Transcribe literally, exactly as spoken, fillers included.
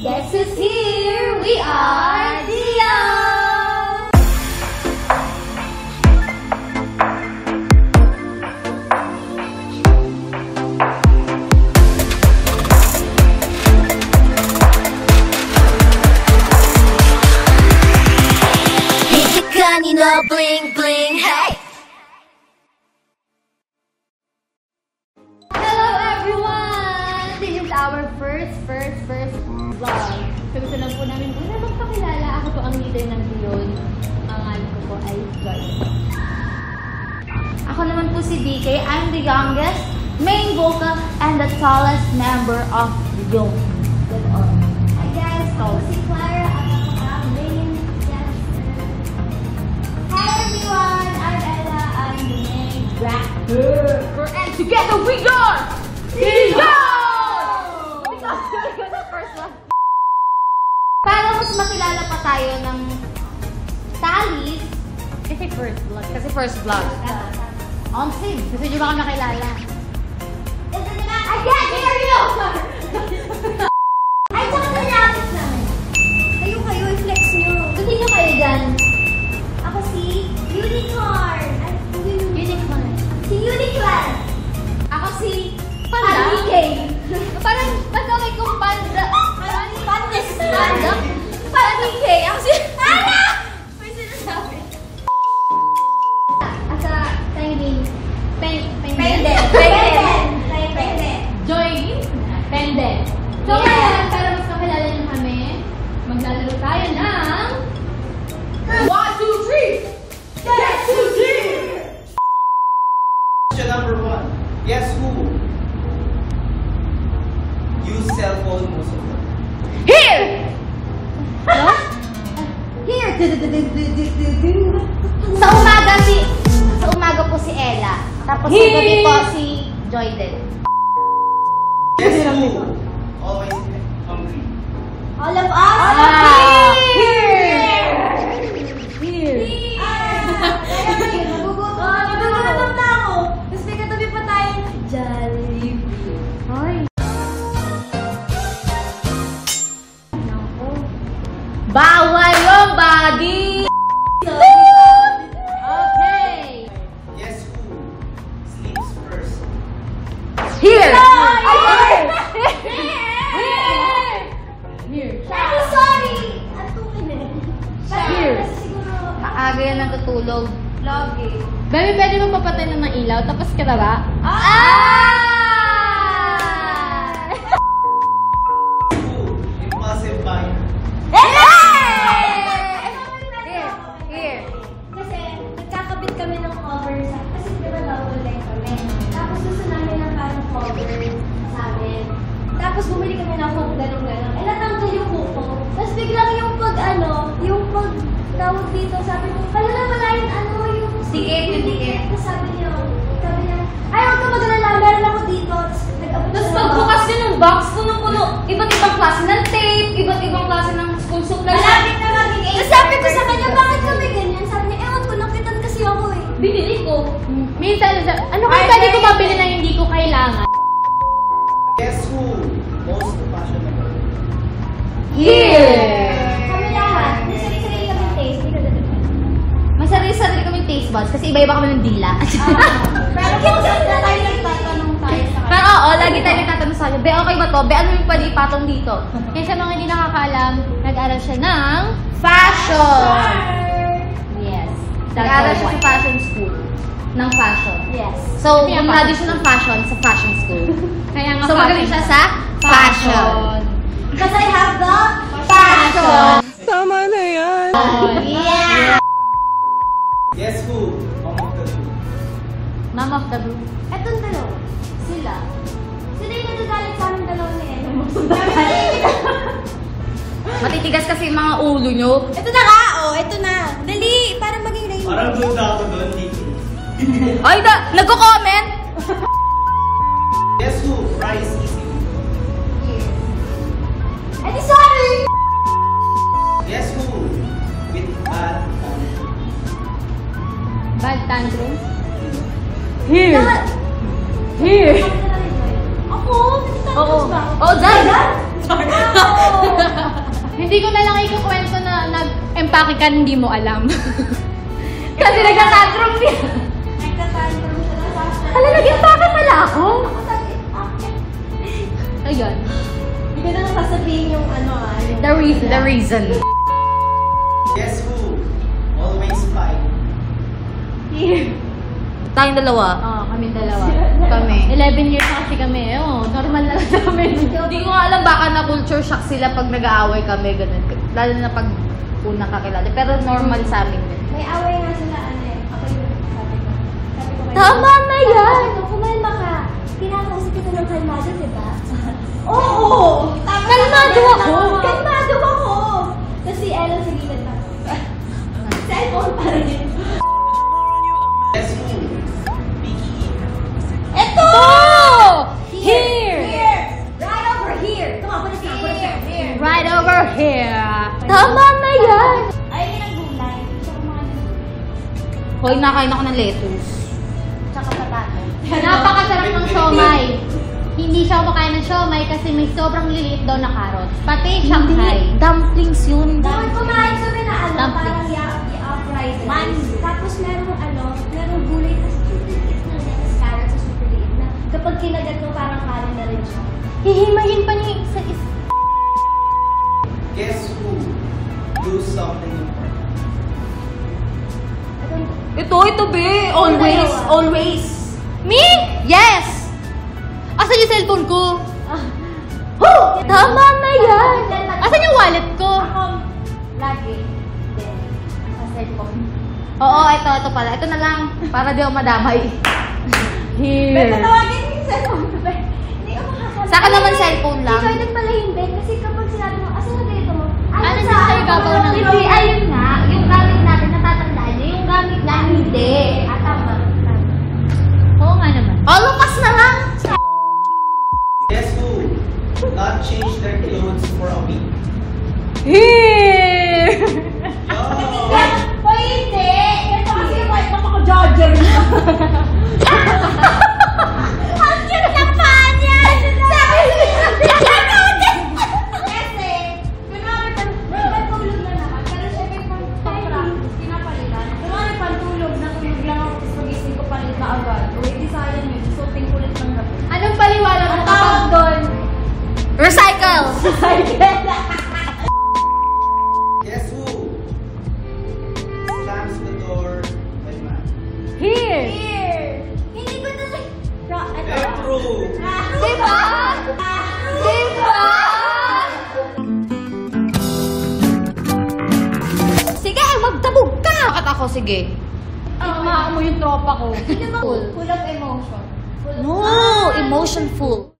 Guess who's here? We are DIONE! Hey, kanino bling bling, hey! Hello everyone! This is our first, first, first vlog. So gusto lang po namin muna magpakilala. Ako po ang leader ng DIONE. Ang ngalan ko po ay Jordan. Ako naman po si D K. I'm the youngest, main vocal, and the tallest member of DIONE. Good on. Hi guys, ako si Clara. Ako ang main dancer. Hi everyone, I'm Ella. I'm the main rapper. And together we are DIONE! Para mas makilala pa tayo ng talis. Kasi first vlog. Kasi first vlog. On stage. Kasi nyo ba kami nakilala? Kasi nila, I can't hear you! Ay, tsaka na natin naman. Kayo kayo, i-flex nyo. Kasi nyo kayo dyan. Ako si Unicorn. Ay, Unicorn. Si Unicorn. Ako si Panda. D K. Parang, ba't okay kung Panda? Panda? Para D K. Ako si... Panda! May sinasabi. Asa... Pending. Pending. Pending. Pending. Pending. Join. Pending. So ngayon, para mas makilala nyo kami, maglalaro tayo ng... one, two, three! Guess who's here! Question number one. Guess who? Use cell phone most of the time. Here! What? Here! Sa umaga si... Sa umaga po si Ella. Tapos sa gabi po si Jordan. Yes, you! Always hungry. All of us? Ah! Here! Here! Here! Nagugutom na ako. Nagugutom na ako. Tapos may katabi pa tayo. Jollibee. Hoy! Bawal yung body! Okay! Guess who sleeps first? Here! No! Here! Here! Here! I'm sorry! At two minutes. Here! Maaga yan ang tutulog. Login. Baby, pwede mo papatay ng ilaw? Tapos ka na ba? Ah! Tapos bumili kami ng kong ganong-ganong. Eh, natanggal yung kuko. Tapos biglang yung pag-ano, yung pag-tawag dito, sabi ko, pala na pala yung ano, yung... Sige, sige. Tapos sabi niyo, sabi niya, ay, huwag ka mag-alala, meron ako dito. Tapos pagbukas yun ng box, puno-puno, iba't ibang klase ng tape, iba't ibang klase ng school supplies. Malapit na maging eight. Tapos sabi ko sa kanya, bakit kami ganyan? Sabi niya, ewan ko, nakitan kasi ako eh. Binili ko. Minsan, ano kung pwede ko mabili na hindi ko kailangan? Guess who? Most passionate. Yeah! Kami lahat. Masari-sarili kami taste. Masari-sarili kami taste buds. Kasi iba-iba kami ng dila. Pero kung saan na tayo nagtatanong tayo sa kanya. Pero oo, lagi tayo nagtatanong sa kanya. Be, okay ba to? Be, ano yung pwede ipatong dito? Kaya sa mga hindi nakakaalam, nag-aral siya ng... Fashion! Yes. Nag-aral siya sa fashion school. Ng fashion. Yes. So, bumlado siya ng fashion sa fashion school. Kaya nga so, magaling siya sa... Passion. Because I have the passion. Tama na yan. Oh, yeah. Guess who? Mom of the Blue. Mom of the Blue. Etong dalaw. Sila. Sila yung nagagalit sa aming dalaw ni Ella. Matitigas kasi yung mga ulo nyo. Ito na ka! Oh, ito na. Dali! Parang maging rain. Parang blue na ako doon. Ay, nagko-comment! Guess who? Price is I'm sorry! Guess who? With bad tantrums. Bad tantrums? Here! That... Here! Ako? Tantrums ba? Oh, dyan! Dyan! Hindi ko na lang ikukwento na nag-empake ka, hindi mo alam. Kasi nagtatantrum siya. Nagtatantrum siya na faster. Hala, nag-empake pala ako? Ayun. Hindi ko na lang sasabihin yung ano ah. The reason. The reason. Guess who? Always fight. Here. Tayong dalawa. Oo, oh, kami dalawa. Kami. eleven years na kasi kami. Oo, oh, normal na lang namin. Hindi ko nga alam, baka na culture shock sila pag nag-aaway kami. Ganun. Lalo na pag una kakilala. Pero normal sa amin. May away nga sila, ano eh. Ako yung sabi ko. Sabi ko kayo. Tama na yan! Kumalma ka. Pinakausap ito ng kalmado, diba? Oo! Kalmado ako! Kalmado ako! Tapos si Ella sa gilid na. Cellphone pa rin yun. Guess who? Eto! Here! Here! Right over here! Come on, put it down, put it down. Here! Right over here! Tama na yan! Ayaw yun ang gulay. Tsaka mga gulay. Hoy, nakain ako ng lettuce. Tsaka patatas. Napakasarap ng siomay. Hindi siya kumakain ng siomay kasi may sobrang liliit daw na carrots. Pati Shanghai. Dumplings yun. Dapat kumain kami na ano, parang i-upright. Tapos merong ano, merong gulay na super-liit na lettuce, carrots na super-liit na. Kapag kinagat mo, parang kanin na rin siya. Hihimayin pa niya sa isa. Guess who? Do something important. Ito, ito be! Always! Always! Me? Yes! Asan yung cellphone ko? Oh! Tama na yan! Asan yung wallet ko? Ako, lagi. Sa cellphone. Oo, ito, ito pala. Ito na lang. Para di ako madamay. Here. Pero tawagin yung cellphone ko. Hindi ko makakala. Saka naman cellphone lang. Hindi ko nagpala yung bed. Kasi kapag sinabi mo, asan na ganito mo? Ano sa sa'yo gabaw ng ito? Hindi, ayun nga. Yung gamit natin, natatandaan niyo. Yung gamit lang, hindi. At tama. Oo nga naman. O, lupas na lang! Guess who? Not change their clothes for a week. Here! Oh! Hoy, hindi! Ito kasi yung white napaka-judger niya. Ang cute na paan yan! Sabi niya! Kasi, kunwari pantulog na naman. Pero syempre pang-pang-pang pinapalitan. Kunwari pantulog na tulog lang ako sa gising ko palit na agad. O, hindi sayang yun. So, tingkulit ng gabi. Anong paliwala mo? Recycle! Guess who? Slams the door with man. Here! Here! Hindi ko talaga... Petro! Diba? Diba? Sige! Magtabog ka! Bakit ako? Sige. Imaha mo yung tropa ko. Hindi naman full of emotion. No! Emotion full.